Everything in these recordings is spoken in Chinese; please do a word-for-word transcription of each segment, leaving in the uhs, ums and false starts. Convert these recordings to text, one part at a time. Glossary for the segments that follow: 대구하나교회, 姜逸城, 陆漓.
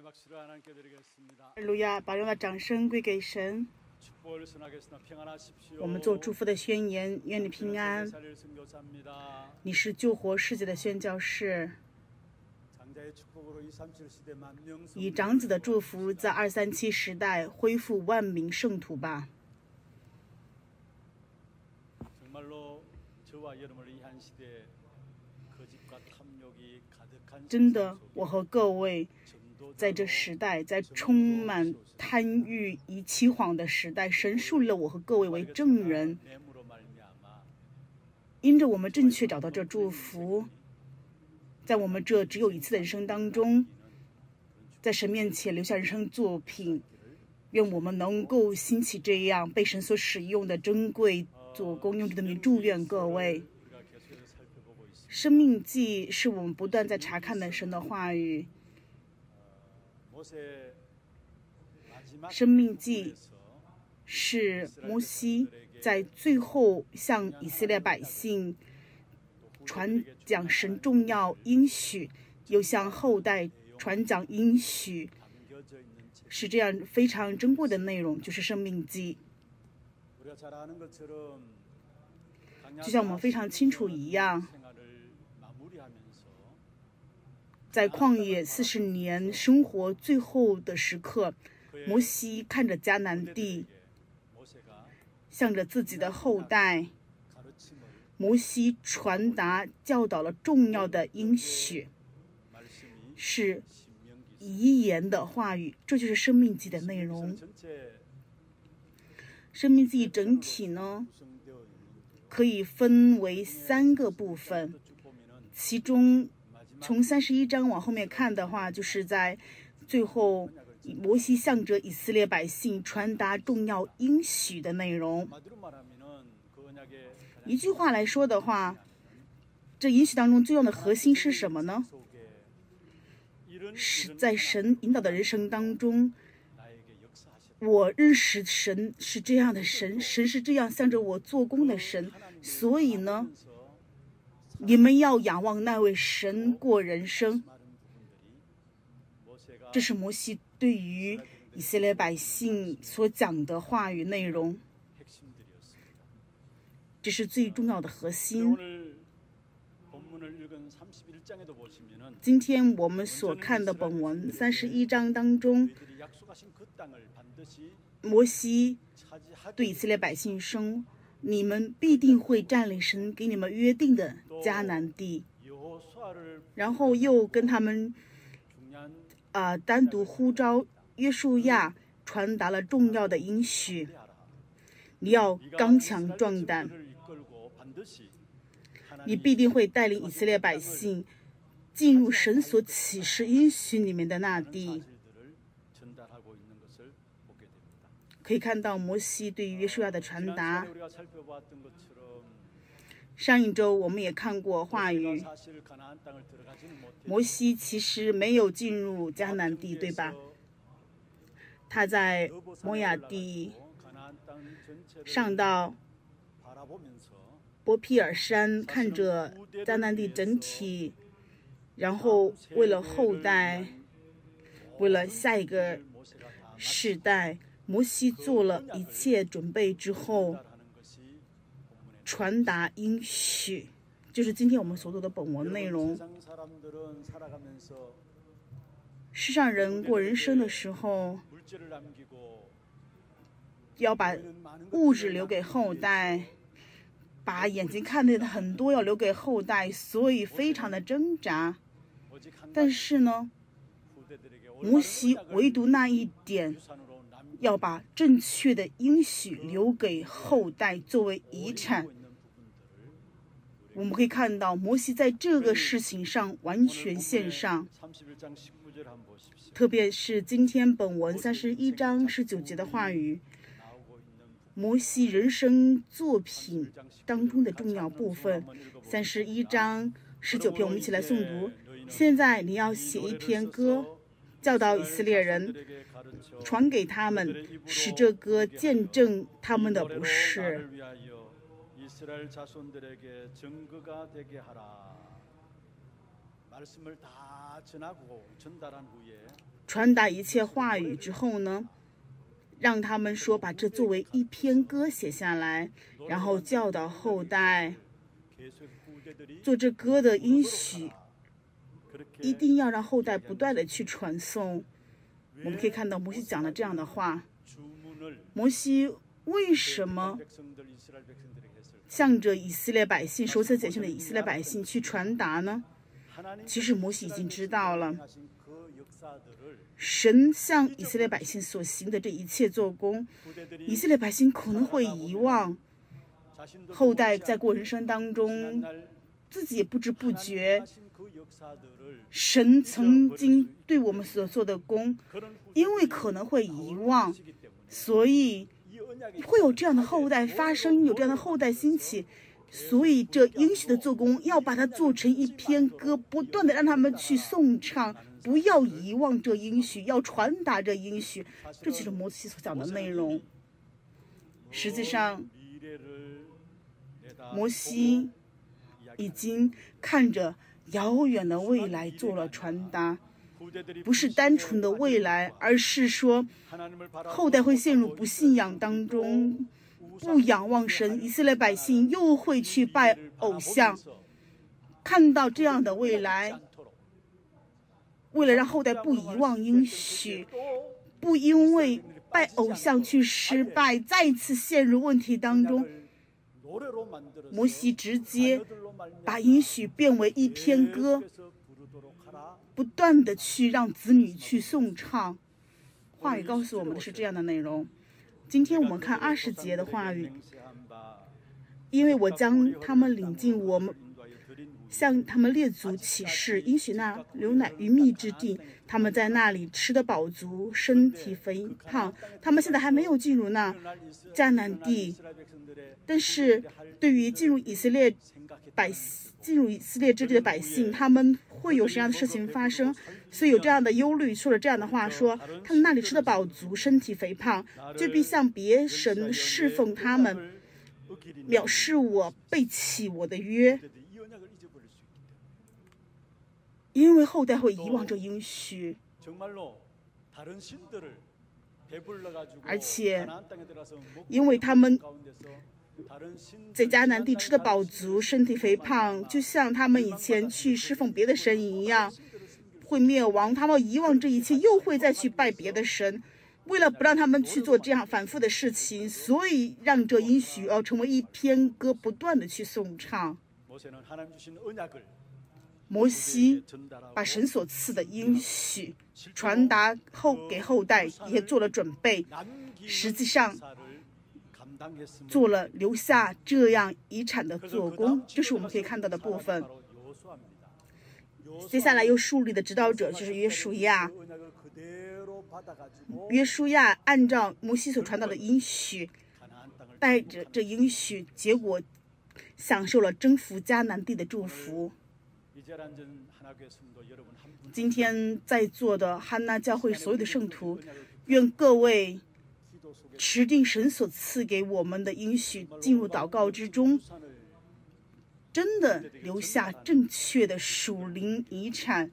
哈利路亚！把荣耀掌声归给神。我们做祝福的宣言，愿你平安。你是救活世界的宣教士。 以长子的祝福，在二三七时代恢复万民圣徒吧。真的，我和各位，在这时代，在充满贪欲以欺谎的时代，神树立了我和各位为证人，因着我们正确找到这祝福。 在我们这只有一次的人生当中，在神面前留下人生作品，愿我们能够兴起这样被神所使用的珍贵做工。用主的名祝愿各位。生命记是我们不断在查看的神的话语。生命记是摩西在最后向以色列百姓。 传讲神重要应许，又向后代传讲应许，是这样非常珍贵的内容，就是《生命记》。就像我们非常清楚一样，在旷野四十年生活最后的时刻，摩西看着迦南地，向着自己的后代。 摩西传达教导了重要的应许，是遗言的话语，这就是《生命记》的内容。《生命记》整体呢，可以分为三个部分，其中从三十一章往后面看的话，就是在最后摩西向着以色列百姓传达重要应许的内容。 一句话来说的话，这应许当中最重要的核心是什么呢？是在神引导的人生当中，我认识神是这样的神，神是这样向着我做工的神。所以呢，你们要仰望那位神过人生。这是摩西对于以色列百姓所讲的话语内容。 这是最重要的核心。今天我们所看的本文三十一章当中，摩西对以色列百姓说：“你们必定会占领神给你们约定的迦南地。”然后又跟他们啊、呃、单独呼召约书亚，传达了重要的应许：“你要刚强壮胆。” 你必定会带领以色列百姓进入神所启示应许里面的那地。可以看到摩西对于约书亚的传达。上一周我们也看过话语，摩西其实没有进入迦南地，对吧？他在摩亚地上到。 伯皮尔山看着迦南地整体，然后为了后代，为了下一个世代，摩西做了一切准备之后，传达应许，就是今天我们所读的本文内容。世上人过人生的时候，要把物质留给后代。 把眼睛看见的很多要留给后代，所以非常的挣扎。但是呢，摩西唯独那一点，要把正确的应许留给后代作为遗产。我们可以看到，摩西在这个事情上完全献上。特别是今天本文三十一章十九节的话语。 摩西人生作品当中的重要部分，三十一章十九篇，我们一起来诵读。现在你要写一篇歌，教导以色列人，传给他们，使这歌见证他们的不是。传达一切话语之后呢，让他们说把这作为一篇歌写下来，然后教导后代。做这歌的应许，一定要让后代不断的去传颂。我们可以看到摩西讲了这样的话。摩西为什么向着以色列百姓、守节俭信的以色列百姓去传达呢？其实摩西已经知道了，神向以色列百姓所行的这一切做工，以色列百姓可能会遗忘。后代在过人生当中，自己也不知不觉，神曾经对我们所做的功，因为可能会遗忘，所以会有这样的后代发生，有这样的后代兴起，所以这应许的做工要把它做成一篇歌，不断的让他们去颂唱，不要遗忘这应许，要传达这应许，这就是摩西所讲的内容。实际上，摩西已经看着遥远的未来做了传达，不是单纯的未来，而是说后代会陷入不信仰当中，不仰望神，以色列百姓又会去拜偶像。看到这样的未来，为了让后代不遗忘应许，不因为拜偶像去失败，再次陷入问题当中，摩西直接把应许变为一篇歌，不断的去让子女去颂唱。话语告诉我们的是这样的内容。今天我们看二十节的话语，因为我将他们领进我们，向他们列祖起誓，应许那流奶与蜜之地，他们在那里吃得饱足，身体肥胖。他们现在还没有进入那迦南地，但是对于进入以色列百姓、进入以色列之地的百姓，他们会有什么样的事情发生？所以有这样的忧虑，说了这样的话，说他们那里吃得饱足，身体肥胖，就必向别神侍奉他们，藐视我，背弃我的约。因为后代会遗忘这应许，而且因为他们在迦南地吃的饱足，身体肥胖，就像他们以前去侍奉别的神一样，会灭亡。他们遗忘这一切，又会再去拜别的神。为了不让他们去做这样反复的事情，所以让这应许要成为一篇歌，不断的去颂唱。摩西把神所赐的应许传达后给后代，也做了准备，实际上做了留下这样遗产的做工，这是我们可以看到的部分。接下来又树立的指导者就是约书亚。约书亚按照摩西所传达的应许，带着这应许，结果享受了征服迦南地的祝福。今天在座的哈娜教会所有的圣徒，愿各位持定神所赐给我们的应许，进入祷告之中，真的留下正确的属灵遗产，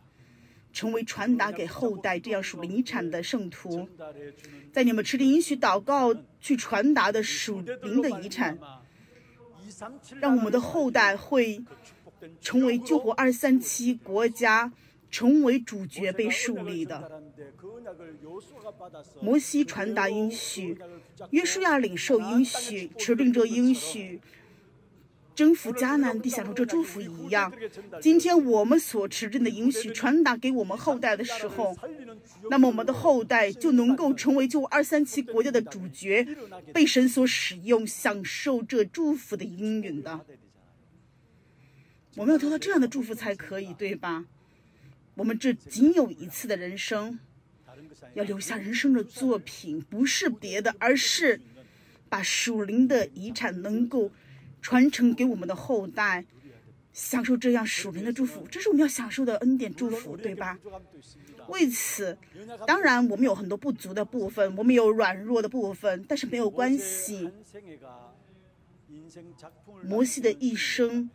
成为传达给后代这样属灵遗产的圣徒。在你们持定应许祷告去传达的属灵的遗产，让我们的后代会成为救国二三七国家，成为主角被树立的。摩西传达应许，约书亚领受应许，持定这应许，征服迦南地，享受这祝福一样。今天我们所持定的应许传达给我们后代的时候，那么我们的后代就能够成为救二三七国家的主角，被神所使用，享受这祝福的应允的。我们要得到这样的祝福才可以，对吧？我们这仅有一次的人生，要留下人生的作品，不是别的，而是把属灵的遗产能够传承给我们的后代，享受这样属灵的祝福，这是我们要享受的恩典祝福，对吧？为此，当然我们有很多不足的部分，我们有软弱的部分，但是没有关系。摩西的一生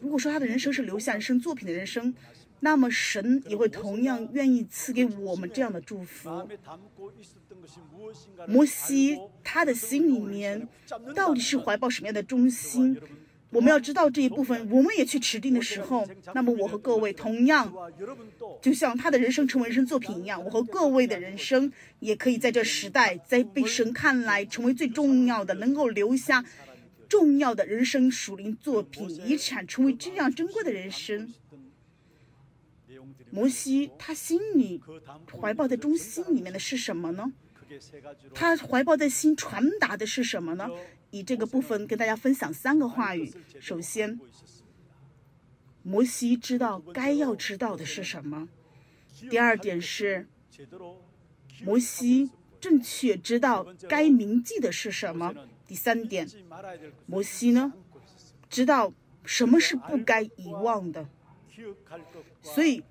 如果说他的人生是留下一生作品的人生，那么神也会同样愿意赐给我们这样的祝福。摩西他的心里面到底是怀抱什么样的忠心？我们要知道这一部分，我们也去持定的时候，那么我和各位同样，就像他的人生成为人生作品一样，我和各位的人生也可以在这时代，在被神看来成为最重要的，能够留下重要的人生属灵作品遗产，成为这样珍贵的人生。摩西他心里怀抱在中心里面的是什么呢？他怀抱在心传达的是什么呢？以这个部分跟大家分享三个话语。首先，摩西知道该要知道的是什么。第二点是，摩西正确知道该铭记的是什么。第三点，摩西呢，知道什么是不该遗忘的。所以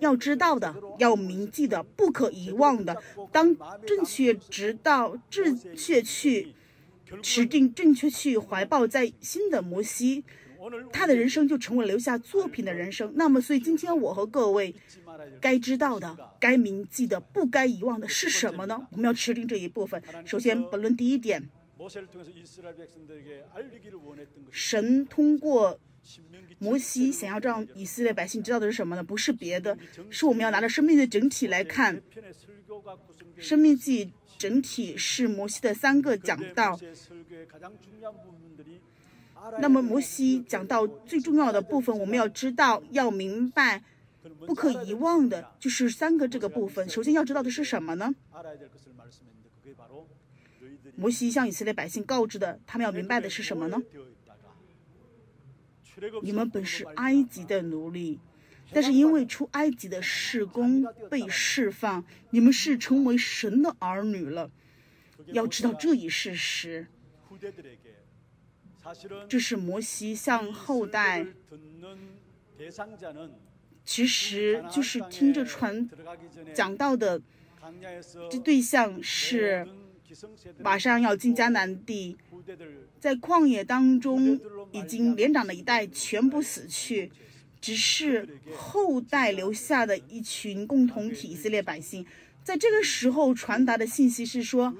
要知道的，要铭记的，不可遗忘的，当正确知道、正确去持定、正确去怀抱在心的摩西，他的人生就成为留下作品的人生。那么，所以今天我和各位该知道的、该铭记的、不该遗忘的是什么呢？我们要持定这一部分。首先，本论第一点，神通过摩西想要让以色列百姓知道的是什么呢？不是别的，是我们要拿着生命的整体来看。生命记整体是摩西的三个讲道。那么摩西讲到最重要的部分，我们要知道、要明白、不可遗忘的，就是三个这个部分。首先要知道的是什么呢？摩西向以色列百姓告知的，他们要明白的是什么呢？你们本是埃及的奴隶，但是因为出埃及的事工被释放，你们是成为神的儿女了。要知道这一事实，这是摩西向后代，其实就是听着传讲到的这对象是马上要进迦南地，在旷野当中已经年长的一代全部死去，只是后代留下的一群共同体以色列百姓。在这个时候传达的信息是说，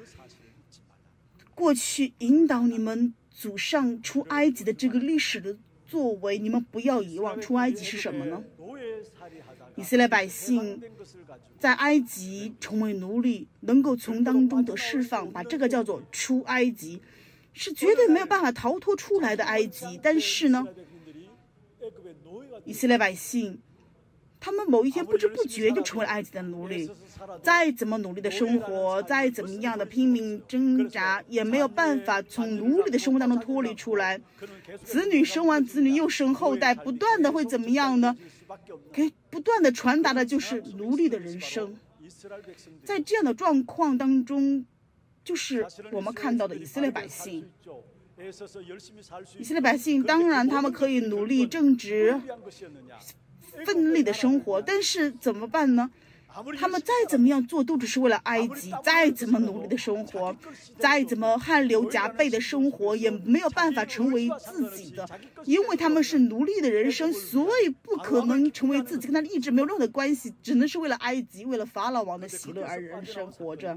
过去引导你们祖上出埃及的这个历史的作为，你们不要遗忘。出埃及是什么呢？以色列百姓在埃及成为奴隶，能够从当中得释放，把这个叫做出埃及，是绝对没有办法逃脱出来的埃及。但是呢，以色列百姓他们某一天不知不觉就成为埃及的奴隶，再怎么努力的生活，再怎么样的拼命挣扎，也没有办法从奴隶的生活当中脱离出来。子女生完子女又生后代，不断的会怎么样呢？给不断的传达的就是奴隶的人生。在这样的状况当中，就是我们看到的以色列百姓。以色列百姓当然他们可以努力正直，奋力的生活，但是怎么办呢？他们再怎么样做都只是为了埃及，再怎么努力的生活，再怎么汗流浃背的生活，也没有办法成为自己的，因为他们是奴隶的人生，所以不可能成为自己，跟他一直没有任何的关系，只能是为了埃及，为了法老王的喜乐而人生活着。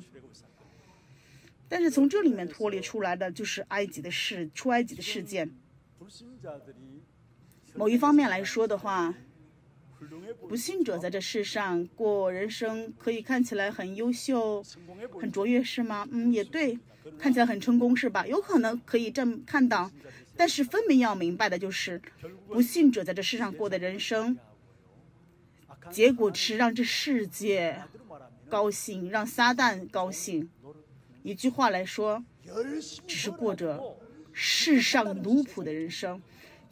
但是从这里面脱离出来的就是埃及的事，出埃及的事件。某一方面来说的话，不信者在这世上过人生，可以看起来很优秀、很卓越，是吗？嗯，也对，看起来很成功，是吧？有可能可以这么看到，但是分明要明白的就是，不信者在这世上过的人生，结果是让这世界高兴，让撒旦高兴。一句话来说，只是过着世上奴仆的人生。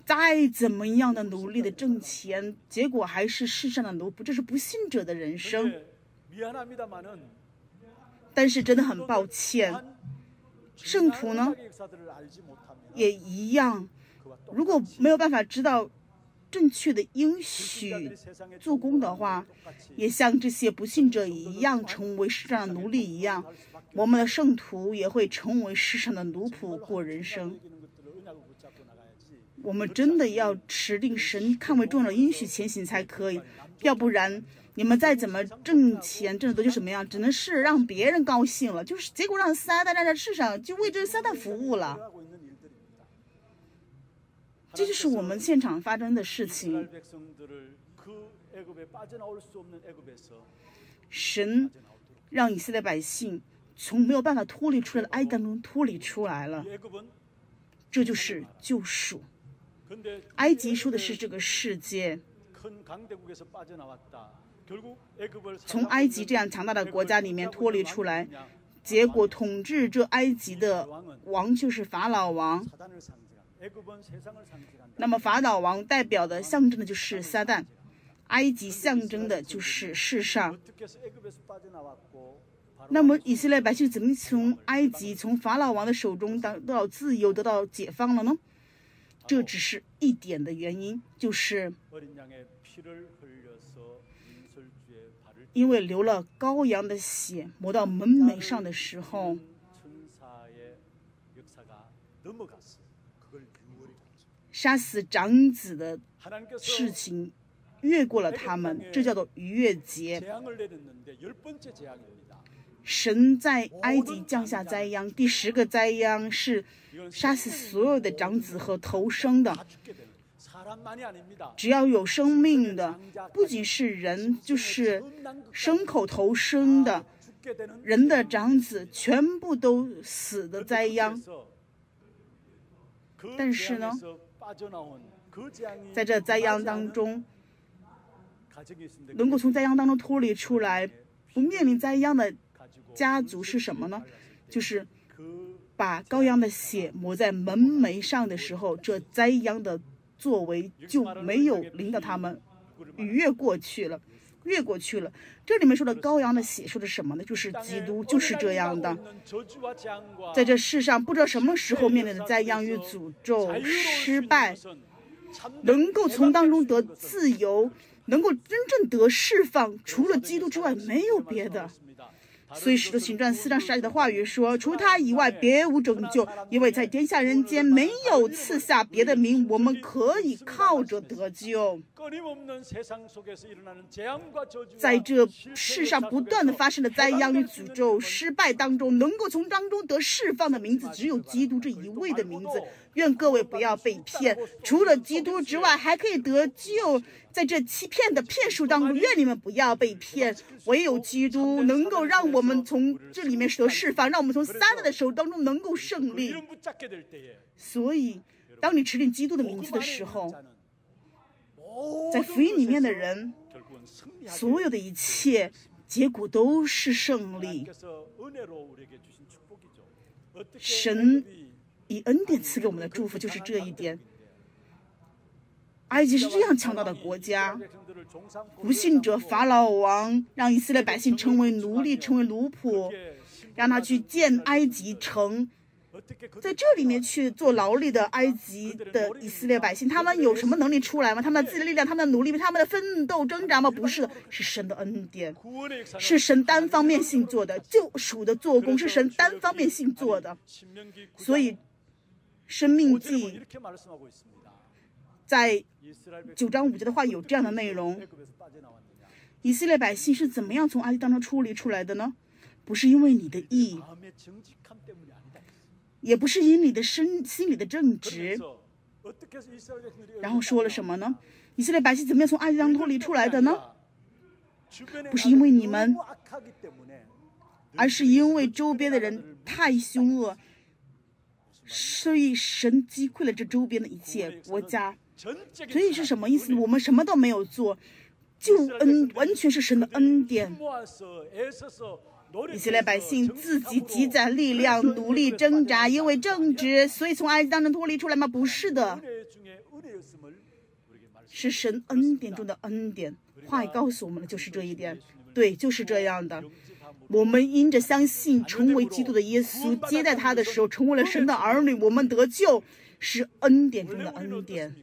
再怎么样的努力的挣钱，结果还是世上的奴仆，这是不信者的人生。但是真的很抱歉，圣徒呢也一样，如果没有办法知道正确的应许做工的话，也像这些不信者一样成为世上的奴隶一样，我们的圣徒也会成为世上的奴仆过人生。我们真的要持定神看为重要的应许前行才可以，要不然你们再怎么挣钱挣得多就什么样，只能是让别人高兴了，就是结果让撒旦站在世上就为这撒旦服务了。这就是我们现场发生的事情。神让以色列百姓从没有办法脱离出来的埃及当中脱离出来了，这就是救赎。埃及说的是这个世界，从埃及这样强大的国家里面脱离出来，结果统治这埃及的王就是法老王。那么法老王代表的象征的就是撒旦，埃及象征的就是世上。那么以色列百姓怎么从埃及、从法老王的手中得到自由、得到解放了呢？这只是一点的原因，就是因为流了羔羊的血，抹到门楣上的时候，杀死长子的事情越过了他们，这叫做逾越节。神在埃及降下灾殃，第十个灾殃是杀死所有的长子和头生的，只要有生命的，不仅是人，就是牲口头生的，人的长子全部都死的灾殃。但是呢，在这灾殃当中，能够从灾殃当中脱离出来，不面临灾殃的家族是什么呢？就是把羔羊的血抹在门楣上的时候，这灾殃的作为就没有临到他们，逾越过去了，越过去了。这里面说的羔羊的血说的什么呢？就是基督，就是这样的。在这世上不知道什么时候面临的灾殃与诅咒、失败，能够从当中得自由，能够真正得释放，除了基督之外没有别的。所以《使徒行传》四章十二节的话语说：“除他以外，别无拯救，因为在天下人间没有赐下别的名，我们可以靠着得救。”在这世上不断的发生的灾殃与诅咒、失败当中，能够从当中得释放的名字，只有基督这一位的名字。愿各位不要被骗，除了基督之外，还可以得救。在这欺骗的骗术当中，愿你们不要被骗，唯有基督能够让我们从这里面得释放，让我们从撒旦的手当中能够胜利。所以，当你持定基督的名字的时候，在福音里面的人，所有的一切结果都是胜利。神以恩典赐给我们的祝福就是这一点。埃及是这样强大的国家，不信者法老王让以色列百姓成为奴隶，成为奴仆，让他去建埃及城。在这里面去做劳力的埃及的以色列百姓，他们有什么能力出来吗？他们的自己的力量，他们的努力，他们的奋斗挣扎吗？不是的，是神的恩典，是神单方面性做的，救赎的做工是神单方面性做的。所以生命记在九章五节的话有这样的内容：以色列百姓是怎么样从埃及当中出离出来的呢？不是因为你的义，也不是因你的身心里的正直。然后说了什么呢？以色列百姓怎么样从埃及当中脱离出来的呢？不是因为你们，而是因为周边的人太凶恶，所以神击溃了这周边的一切国家。所以是什么意思？我们什么都没有做，救恩完全是神的恩典。以色列百姓自己积攒力量，努力挣扎，因为正直，所以从埃及当中脱离出来吗？不是的，是神恩典中的恩典。话语告诉我们的就是这一点，对，就是这样的。我们因着相信成为基督的耶稣，接待他的时候，成为了神的儿女，我们得救是恩典中的恩典。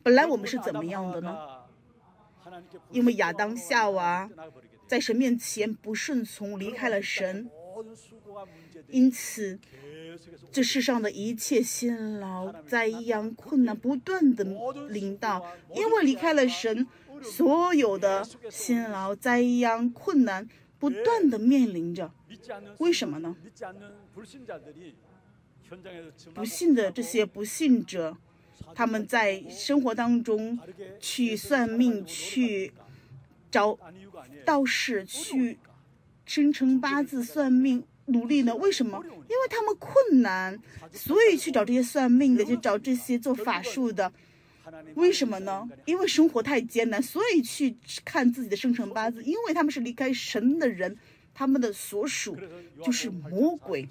本来我们是怎么样的呢？因为亚当夏娃在神面前不顺从，离开了神，因此，这世上的一切辛劳、灾殃、困难不断的临到，因为离开了神，所有的辛劳、灾殃、困难不断的面临着。为什么呢？不信的这些不信者，他们在生活当中去算命、去找道士、去生辰八字算命。 努力呢？为什么？因为他们困难，所以去找这些算命的，去找这些做法术的。为什么呢？因为生活太艰难，所以去看自己的生辰八字。因为他们是离开神的人，他们的所属就是魔鬼。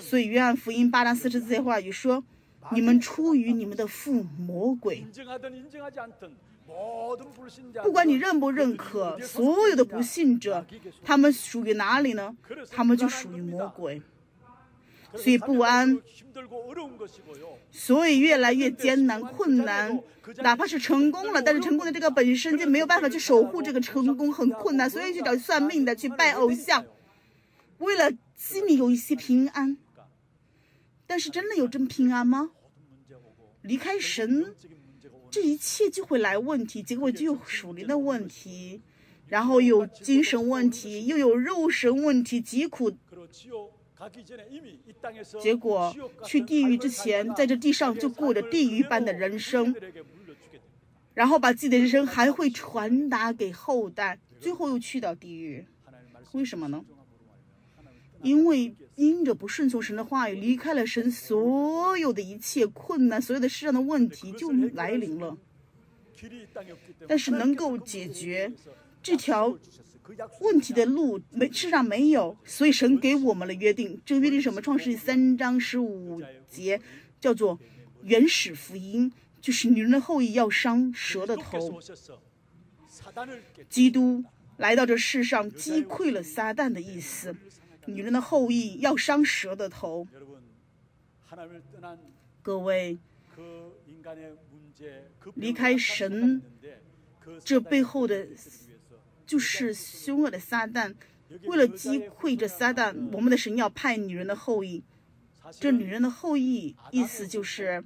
所以约翰福音八章四十四节话语说：“你们出于你们的父魔鬼。” 不管你认不认可，所有的不信者，他们属于哪里呢？他们就属于魔鬼，所以不安，所以越来越艰难困难。哪怕是成功了，但是成功的这个本身就没有办法去守护这个成功，很困难，所以去找算命的，去拜偶像，为了心里有一些平安。但是真的有真平安吗？离开神。 这一切就会来问题，结果就有属灵的问题，然后有精神问题，又有肉身问题，疾苦。结果去地狱之前，在这地上就过着地狱般的人生，然后把自己的人生还会传达给后代，最后又去到地狱。为什么呢？因为因着不顺从神的话语，离开了神，所有的一切困难，所有的世上的问题就来临了。但是能够解决这条问题的路，没世上没有，所以神给我们了约定。这个约定什么？创世记三章十五节，叫做原始福音，就是女人的后裔要伤蛇的头。基督来到这世上，击溃了撒旦的意思。 女人的后裔要伤蛇的头。各位，离开神，这背后的就是凶恶的撒旦。为了击溃这撒旦，我们的神要派女人的后裔。这女人的后裔意思就是，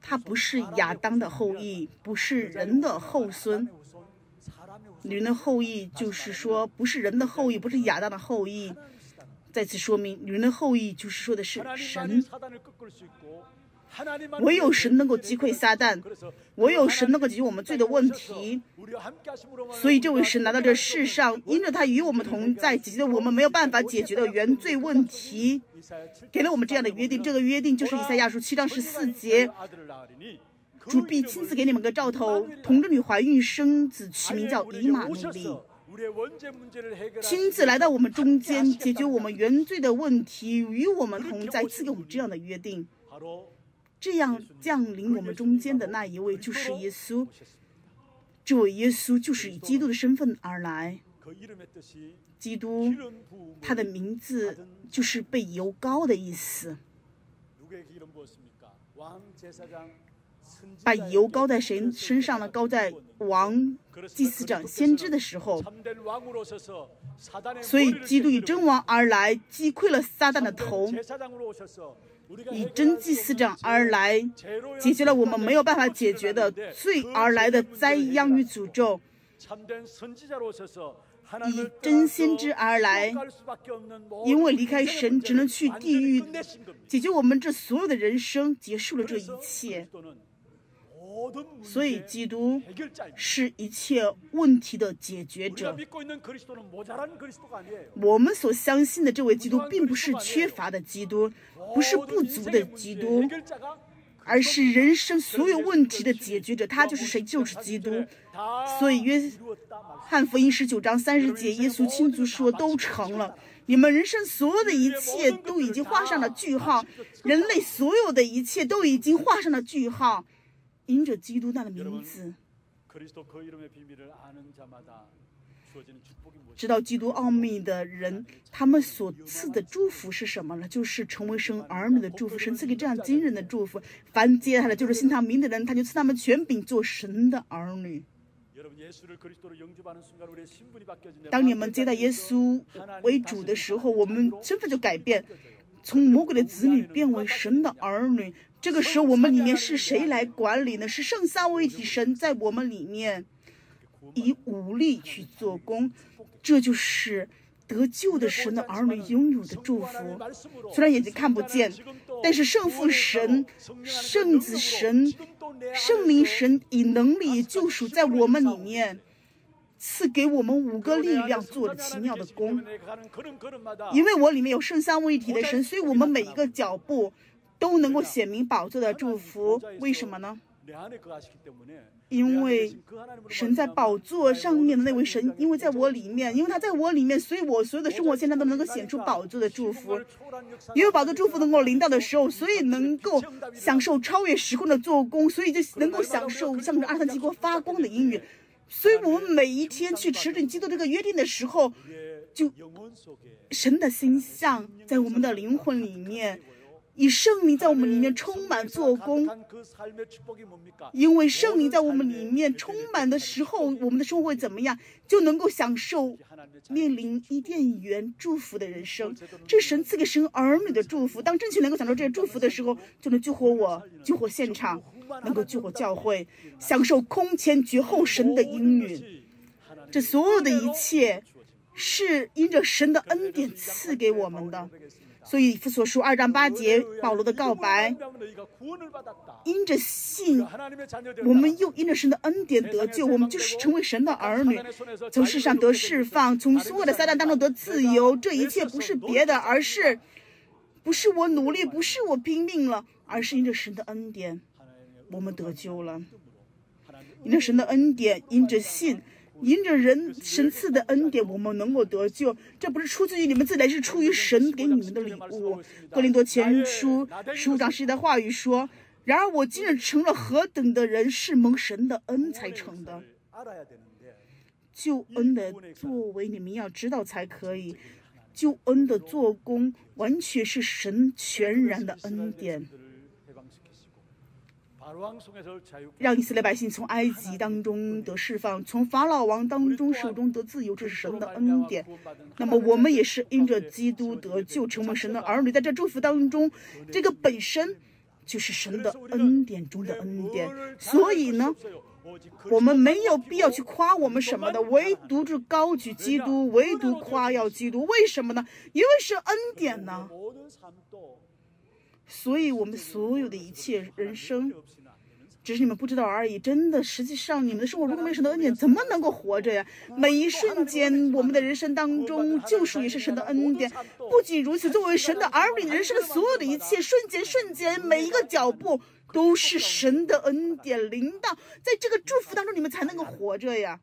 她不是亚当的后裔，不是人的后孙。 女人的后裔就是说，不是人的后裔，不是亚当的后裔。再次说明，女人的后裔就是说的是神。唯有神能够击溃撒旦，唯有神能够解决我们罪的问题。所以，这位神来到这世上，因着他与我们同在，解决了我们没有办法解决的原罪问题，给了我们这样的约定。这个约定就是以赛亚书七章十四节。 主必亲自给你们个兆头，童贞女怀孕生子，取名叫以马内利。亲自来到我们中间，解决我们原罪的问题，与我们同在，赐给我们这样的约定。这样降临我们中间的那一位就是耶稣，这位耶稣就是以基督的身份而来。基督，他的名字就是被油膏的意思。 把油膏在谁身上呢？膏在王、祭司长、先知的时候，所以基督以真王而来，击溃了撒旦的头；以真祭司长而来，解决了我们没有办法解决的罪而来的灾殃与诅咒；以真先知而来，因为离开神只能去地狱，解决我们这所有的人生，结束了这一切。 所以，基督是一切问题的解决者。我们所相信的这位基督，并不是缺乏的基督，不是不足的基督，而是人生所有问题的解决者。他就是谁？就是基督。所以，约翰福音十九章三十节，耶稣亲自说：“都成了。” 你们人生所有的一切都已经画上了句号，人类所有的一切都已经画上了句号。 因着基督那的名字，知道基督奥秘的人，他们所赐的祝福是什么呢？就是成为神儿女的祝福。神赐给这样惊人的祝福，凡接他的就是信他名的人，他就赐他们权柄做神的儿女。当你们接待耶稣为主的时候，我们身份就改变，从魔鬼的子女变为神的儿女。这个时候，我们里面是谁来管理呢？是圣三位一体神在我们里面以武力去做工，这就是得救的神的儿女拥有的祝福。虽然眼睛看不见，但是圣父神、圣子神、圣灵神以能力救赎在我们里面，赐给我们五个力量做了奇妙的工。因为我里面有圣三位一体的神，所以我们每一个脚步都能够显明宝座的祝福。为什么呢？因为神在宝座上面的那位神，因为在我里面，因为他在我里面，所以我所有的生活现象都能够显出宝座的祝福。因为宝座祝福能够临到的时候，所以能够享受超越时空的做工，所以就能够享受向着阿三帝国发光的音乐。所以我们每一天去持定基督这个约定的时候，就神的形象在我们的灵魂里面，以圣灵在我们里面充满做工。因为圣灵在我们里面充满的时候，我们的生活会怎么样？就能够享受面临伊甸园祝福的人生。这神赐给神儿女的祝福，当正确能够享受这些祝福的时候，就能救活我，救活现场，能够救活教会，享受空前绝后神的应允。这所有的一切是因着神的恩典赐给我们的。所以以弗所书二章八节，保罗的告白，因着信，我们又因着神的恩典得救，我们就是成为神的儿女，从世上得释放，从所有的撒旦当中得自由。这一切不是别的，而是不是我努力，不是我拼命了，而是因着神的恩典，我们得救了。因着神的恩典，因着信，因着人神赐的恩典，我们能够得救。这不是出自于你们自己，是出于神给你们的礼物。哥林多前书十五章十节的话语说：“然而我今日成了何等的人，是蒙神的恩才成的。”救恩的作为，你们要知道才可以。救恩的做工，完全是神全然的恩典，让以色列百姓从埃及当中得释放，从法老王当中手中得自由，这是神的恩典。那么我们也是因着基督得救，成为神的儿女。在这祝福当中，这个本身就是神的恩典中的恩典。所以呢，我们没有必要去夸我们什么的，唯独是高举基督，唯独夸耀基督。为什么呢？因为是恩典呢。所以我们所有的一切人生，只是你们不知道而已。真的，实际上你们的生活如果没有神的恩典，怎么能够活着呀？每一瞬间，我们的人生当中，救赎也是神的恩典。不仅如此，作为神的儿女，人生的所有的一切，瞬间瞬间，每一个脚步都是神的恩典临到。在这个祝福当中，你们才能够活着呀。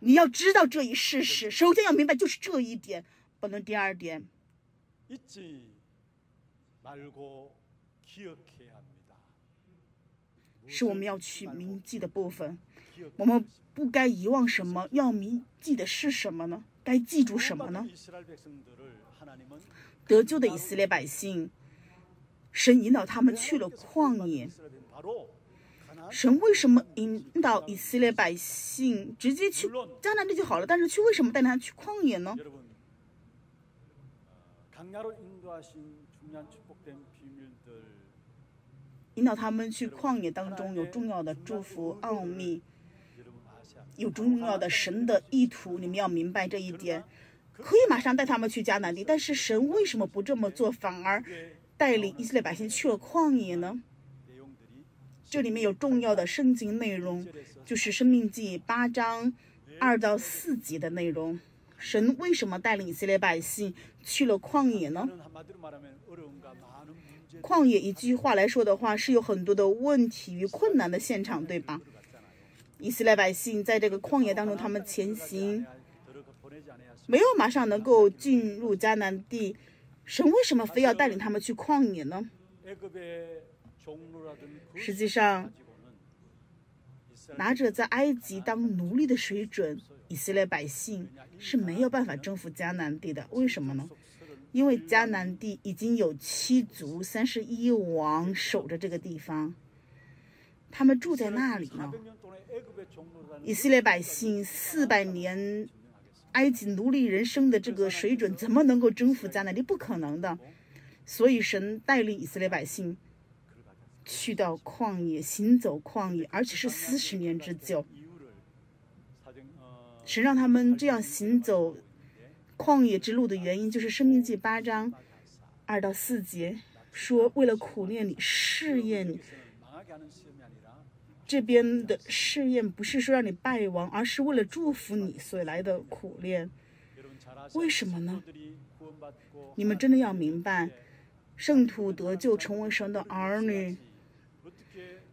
你要知道这一事实，首先要明白就是这一点。本论第二点，是我们要去铭记的部分。我们不该遗忘什么，要铭记的是什么呢？该记住什么呢？得救的以色列百姓，神引导他们去了旷野。神为什么引导以色列百姓直接去迦南地就好了？但是去为什么带他去旷野呢？引导他们去旷野当中有重要的祝福奥秘，有重要的神的意图，你们要明白这一点。可以马上带他们去迦南地，但是神为什么不这么做，反而带领以色列百姓去了旷野呢？这里面有重要的圣经内容，就是申命记八章二到四节的内容。神为什么带领以色列百姓去了旷野呢？旷野一句话来说的话，是有很多的问题与困难的现场，对吧？以色列百姓在这个旷野当中，他们前行，没有马上能够进入迦南地。神为什么非要带领他们去旷野呢？实际上，拿着在埃及当奴隶的水准，以色列百姓是没有办法征服迦南地的。为什么呢？因为迦南地已经有七族三十一王守着这个地方，他们住在那里呢。以色列百姓四百年埃及奴隶人生的这个水准，怎么能够征服迦南地？不可能的。所以神带领以色列百姓去到旷野，行走旷野，而且是四十年之久。神让他们这样行走旷野之路的原因，就是《申命记》八章二到四节说：“为了苦练你，试验你。”这边的试验不是说让你败亡，而是为了祝福你所来的苦练。为什么呢？你们真的要明白，圣徒得救成为神的儿女，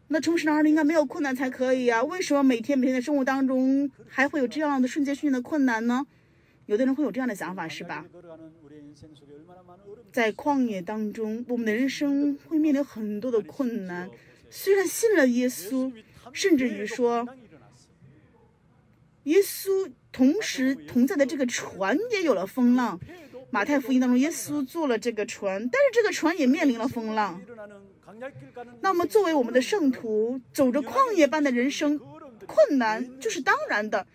那成为神的儿女应该没有困难才可以啊！为什么每天每天的生活当中还会有这样的瞬间瞬间的困难呢？有的人会有这样的想法，是吧？在旷野当中，我们的人生会面临很多的困难。虽然信了耶稣，甚至于说，耶稣同时同在的这个船也有了风浪。马太福音当中，耶稣坐了这个船，但是这个船也面临了风浪。那么，作为我们的圣徒，走着旷野般的人生，困难就是当然的。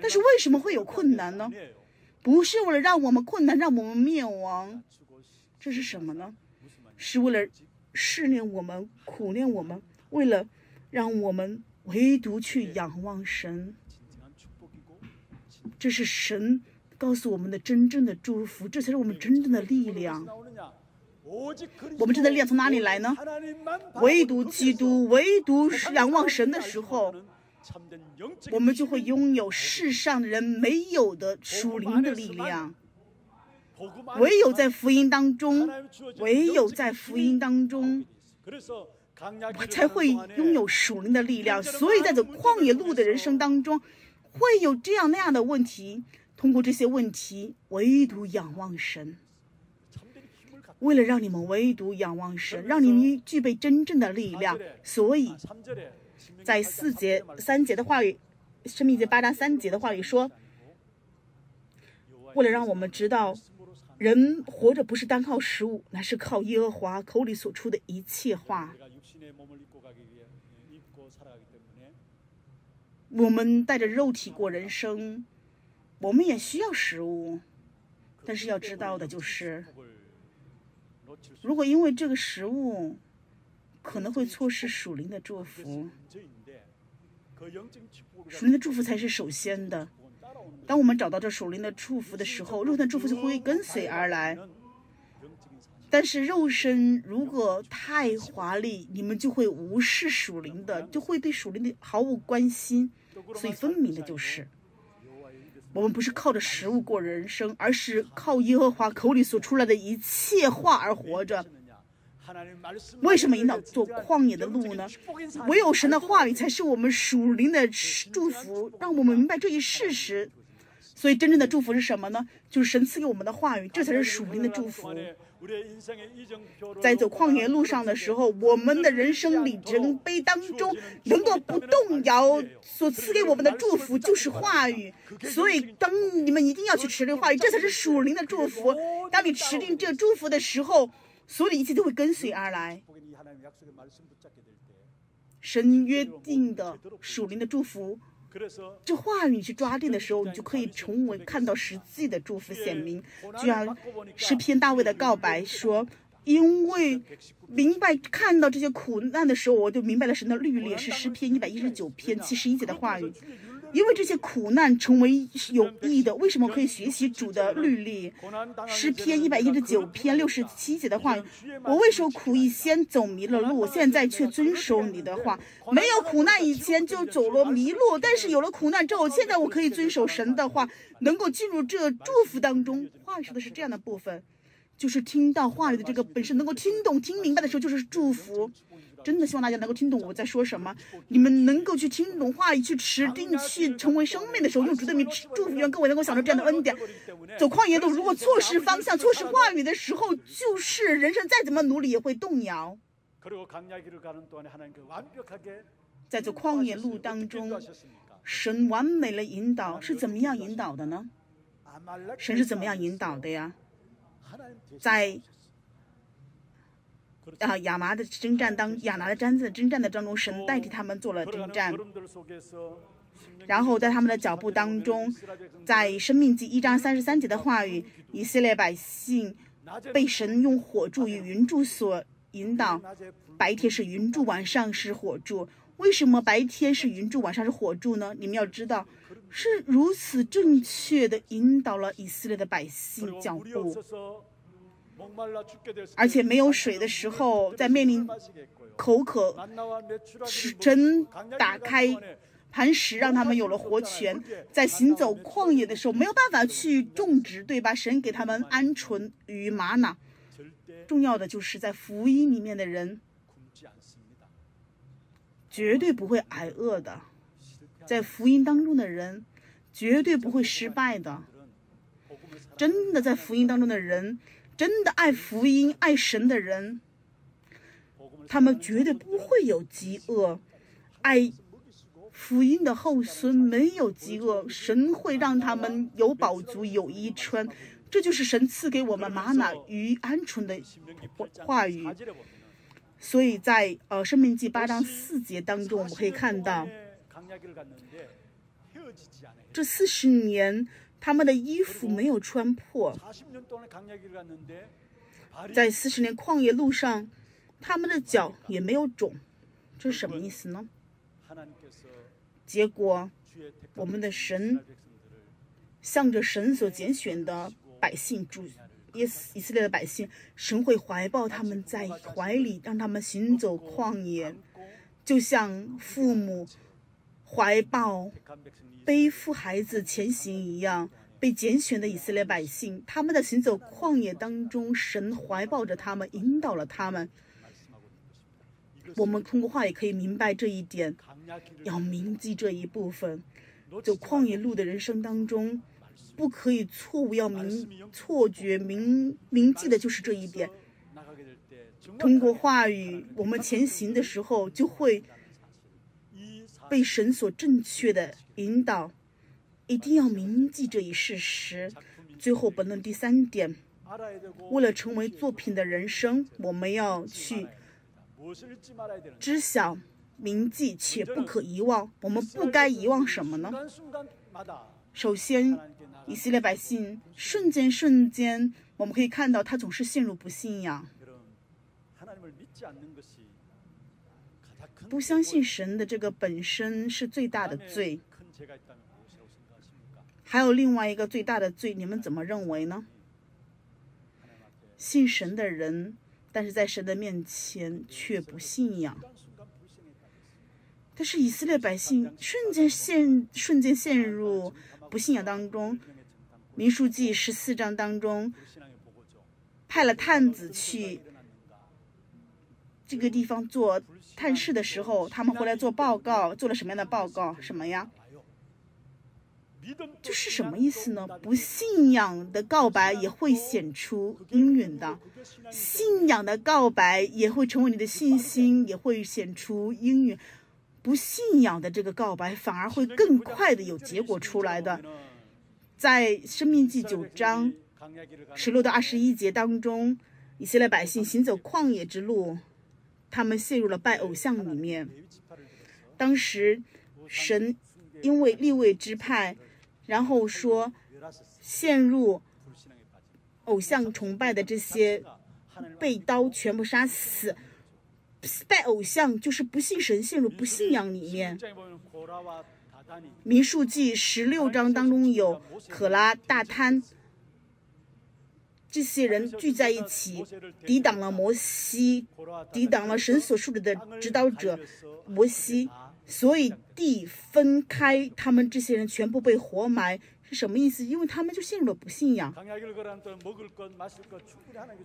但是为什么会有困难呢？不是为了让我们困难，让我们灭亡，这是什么呢？是为了试炼我们，苦练我们，为了让我们唯独去仰望神。这是神告诉我们的真正的祝福，这才是我们真正的力量。我们真的力量从哪里来呢？唯独基督，唯独仰望神的时候，我们就会拥有世上人没有的属灵的力量。唯有在福音当中，唯有在福音当中，我才会拥有属灵的力量。所以在走旷野路的人生当中，会有这样那样的问题。通过这些问题，唯独仰望神。为了让你们唯独仰望神，让你们具备真正的力量，所以在四节三节的话语，申命记八章三节的话语说，为了让我们知道，人活着不是单靠食物，乃是靠耶和华口里所出的一切话。我们带着肉体过人生，我们也需要食物，但是要知道的就是，如果因为这个食物，可能会错失属灵的祝福。属灵的祝福才是首先的。当我们找到这属灵的祝福的时候，肉身的祝福就会跟随而来。但是肉身如果太华丽，你们就会无视属灵的，就会对属灵的毫无关心。所以分明的就是，我们不是靠着食物过人生，而是靠耶和华口里所出来的一切话而活着。为什么引导走旷野的路呢？唯有神的话语才是我们属灵的祝福，让我们明白这一事实。所以真正的祝福是什么呢？就是神赐给我们的话语，这才是属灵的祝福。在走旷野路上的时候，我们的人生里程碑当中能够不动摇所赐给我们的祝福就是话语。所以当你们一定要去持定话语，这才是属灵的祝福。当你持定这祝福的时候，所有的一切都会跟随而来。神约定的属灵的祝福，这话语去抓定的时候，你就可以成为看到实际的祝福显明。就像诗篇大卫的告白说：“因为明白看到这些苦难的时候，我就明白了神的律例。”是诗篇一百一十九篇七十一节的话语。因为这些苦难成为有益的，为什么可以学习主的律例？诗篇一百一十九篇六十七节的话语：我为受苦以先走迷了路，现在却遵守你的话。没有苦难以前就走了迷路，但是有了苦难之后，现在我可以遵守神的话，能够进入这祝福当中。话语说的是这样的部分，就是听到话语的这个本身能够听懂、听明白的时候，就是祝福。真的希望大家能够听懂我在说什么，你们能够去听懂话语，去持定，去成为生命的时候，用主的名祝福愿各位能够享受这样的恩典。走旷野路，如果错失方向、错失话语的时候，就是人生再怎么努力也会动摇。在走旷野路当中，神完美的引导是怎么样引导的呢？神是怎么样引导的呀？在啊亚麻的征战当亚拿的毡子征战的当中，神代替他们做了征战。然后在他们的脚步当中，在《申命记》一章三十三节的话语，以色列百姓被神用火柱与云柱所引导，白天是云柱，晚上是火柱。为什么白天是云柱，晚上是火柱呢？你们要知道，是如此正确的引导了以色列的百姓脚步。而且没有水的时候，在面临口渴，神打开磐石，让他们有了活泉。在行走旷野的时候，没有办法去种植，对吧？神给他们鹌鹑与玛瑙。重要的就是在福音里面的人。 绝对不会挨饿的，在福音当中的人绝对不会失败的。真的在福音当中的人，真的爱福音、爱神的人，他们绝对不会有饥饿。爱福音的后孙没有饥饿，神会让他们有饱足、有衣穿。这就是神赐给我们玛瑙与鹌鹑的话语。 所以在呃《申命记》八章四节当中，我们可以看到，这四十年他们的衣服没有穿破，在四十年旷野路上，他们的脚也没有肿，这是什么意思呢？结果，我们的神向着神所拣选的百姓主。 以以色列的百姓，神会怀抱他们在怀里，让他们行走旷野，就像父母怀抱背负孩子前行一样。被拣选的以色列百姓，他们的行走旷野当中，神怀抱着他们，引导了他们。我们通过话也可以明白这一点，要铭记这一部分。走旷野路的人生当中。 不可以错误，要明错觉明铭记的就是这一点。通过话语，我们前行的时候就会被神所正确的引导，一定要铭记这一事实。最后，本论第三点，为了成为作品的人生，我们要去知晓、铭记且不可遗忘。我们不该遗忘什么呢？ 首先，以色列百姓瞬间瞬间，我们可以看到他总是陷入不信仰，不相信神的这个本身是最大的罪。还有另外一个最大的罪，你们怎么认为呢？信神的人，但是在神的面前却不信仰。 但是以色列百姓瞬间陷瞬间陷入不信仰当中，民数记十四章当中派了探子去这个地方做探视的时候，他们回来做报告，做了什么样的报告？什么呀？就是什么意思呢？不信仰的告白也会显出应允的，信仰的告白也会成为你的信心，也会显出应允。 不信仰的这个告白，反而会更快的有结果出来的。在《申命记》九章十六到二十一节当中，以色列百姓行走旷野之路，他们陷入了拜偶像里面。当时，神因为立位支派，然后说陷入偶像崇拜的这些被刀全部杀死。 拜偶像就是不信神，陷入不信仰里面。民数记十六章当中有可拉、大贪，这些人聚在一起，抵挡了摩西，抵挡了神所树立的指导者摩西，所以地分开，他们这些人全部被活埋。 是什么意思？因为他们就陷入了不信仰，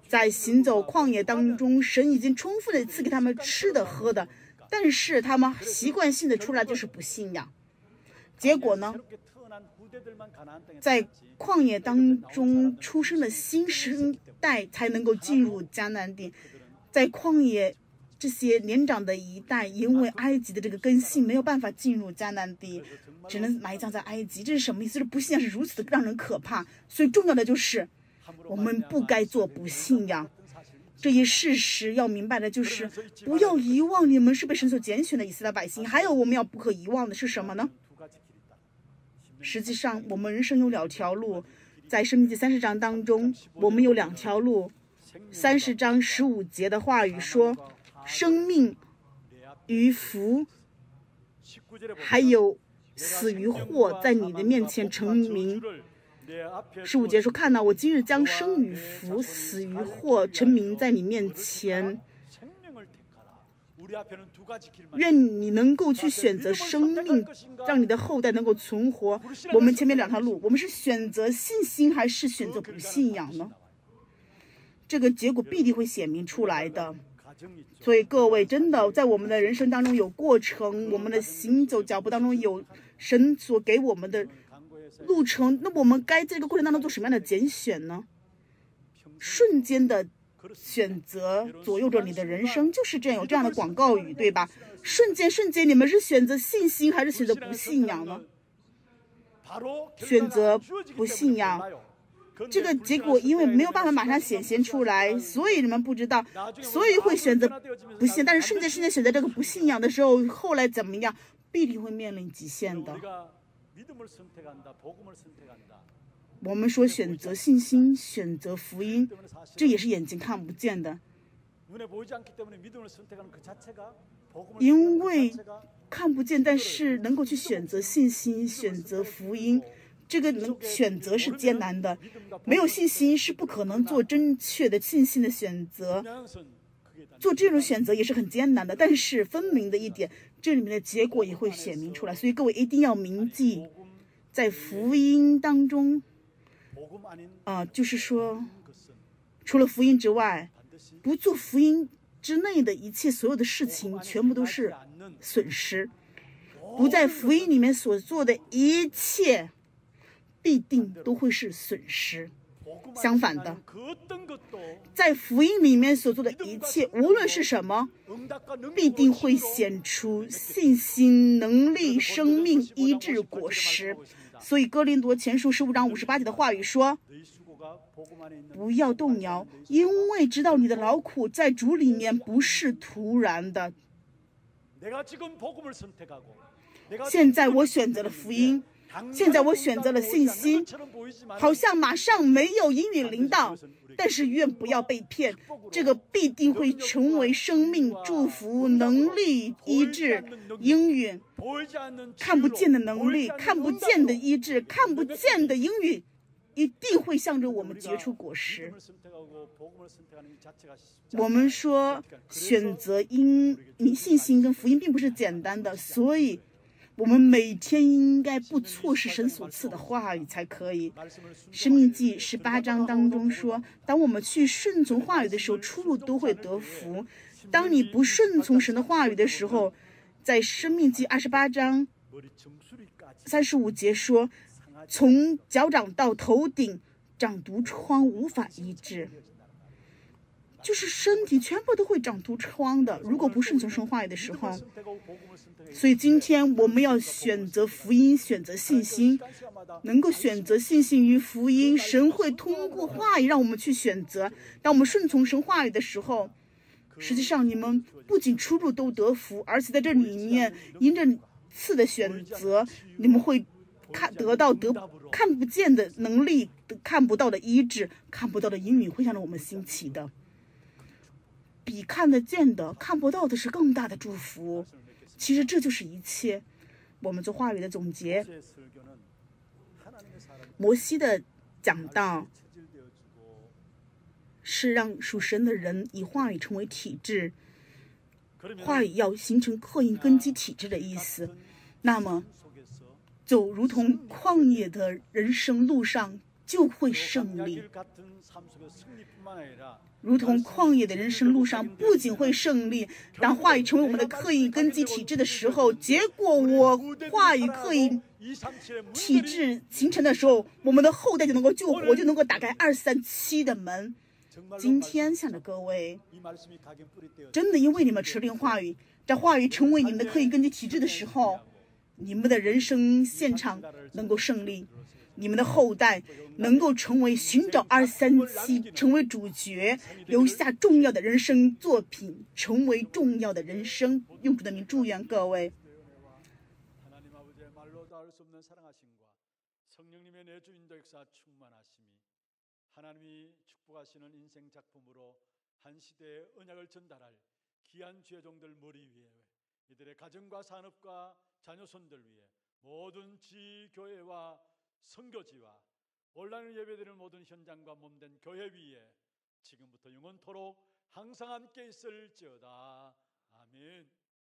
在行走旷野当中，神已经充分的赐给他们吃的喝的，但是他们习惯性的出来就是不信仰。结果呢，在旷野当中出生的新生代才能够进入迦南地，在旷野这些年长的一代，因为埃及的这个根系没有办法进入迦南地。 只能埋葬在埃及，这是什么意思？这不信仰是如此的让人可怕。所以重要的就是，我们不该做不信仰。这一事实要明白的就是，不要遗忘你们是被神所拣选的以色列百姓。还有我们要不可遗忘的是什么呢？实际上，我们人生有两条路，在《申命记》三十章当中，我们有两条路。三十章十五节的话语说：“生命与福，还有死与祸，在你的面前成名。”十五节说：“看哪，我今日将生与福、死与祸成名在你面前。愿你能够去选择生命，让你的后代能够存活。”我们前面两条路，我们是选择信心还是选择不信仰呢？这个结果必定会显明出来的。所以各位，真的在我们的人生当中有过程，我们的行走脚步当中有神所给我们的路程，那我们该在这个过程当中做什么样的拣选呢？瞬间的选择左右着你的人生，就是这样，有这样的广告语，对吧？瞬间，瞬间，你们是选择信心还是选择不信仰呢？选择不信仰，这个结果因为没有办法马上显现出来，所以你们不知道，所以会选择不信。但是瞬间，瞬间选择这个不信仰的时候，后来怎么样，必定会面临极限的。我们说选择信心，选择福音，这也是眼睛看不见的，因为看不见，但是能够去选择信心，选择福音，这个选择是艰难的。没有信心是不可能做正确的信心的选择，做这种选择也是很艰难的。但是分明的一点，这里面的结果也会显明出来。所以各位一定要铭记，在福音当中，啊、呃，就是说，除了福音之外，不做福音之内的一切所有的事情，全部都是损失。不在福音里面所做的一切，必定都会是损失。相反的，在福音里面所做的一切，无论是什么，必定会显出信心、能力、生命、医治果实。所以哥林多前书十五章五十八节的话语说：“不要动摇，因为知道你的劳苦在主里面不是徒然的。”现在我选择了福音。现在我选择了信心，好像马上没有阴雨淋到，但是愿不要被骗，这个必定会成为生命、祝福、能力、医治、应允，看不见的能力、看不见的医治、看不见的应允，一定会向着我们结出果实。我们说选择因你信心跟福音并不是简单的，所以我们每天应该不错失神所赐的话语才可以。申命记十八章当中说，当我们去顺从话语的时候，出路都会得福。当你不顺从神的话语的时候，在申命记二十八章三十五节说，从脚掌到头顶长毒疮，无法医治。就是身体全部都会长毒疮的，如果不顺从神话语的时候。所以今天我们要选择福音，选择信心，能够选择信心与福音，神会通过话语让我们去选择。当我们顺从神话语的时候，实际上你们不仅出路都得福，而且在这里面因着次的选择，你们会看得到得看不见的能力，看不到的医治，看不到的英语，会向着我们兴起的。比看得见的、看不到的是更大的祝福。其实这就是一切。我们做话语的总结，摩西的讲道是让属神的人以话语成为体制，话语要形成刻印根基体制的意思。那么，就如同旷野的人生路上，就会胜利。如同旷野的人生路上，不仅会胜利，当话语成为我们的刻印根基体制的时候，结果我话语刻印体制形成的时候，我们的后代就能够救活，就能够打开二三七的门。今天向着各位，真的因为你们持定话语，在话语成为你们的刻印根基体制的时候，你们的人生现场能够胜利。你们的后代能够成为寻找二三七，成为主角，留下重要的人生作品，成为重要的人生。用主的名祝愿各位。 이들의 가정과 산업과 자녀손들 위해 모든 지교회와 선교지와 온라인 예배드리는 모든 현장과 몸된 교회 위에 지금부터 영원토록 항상 함께 있을지어다. 아멘.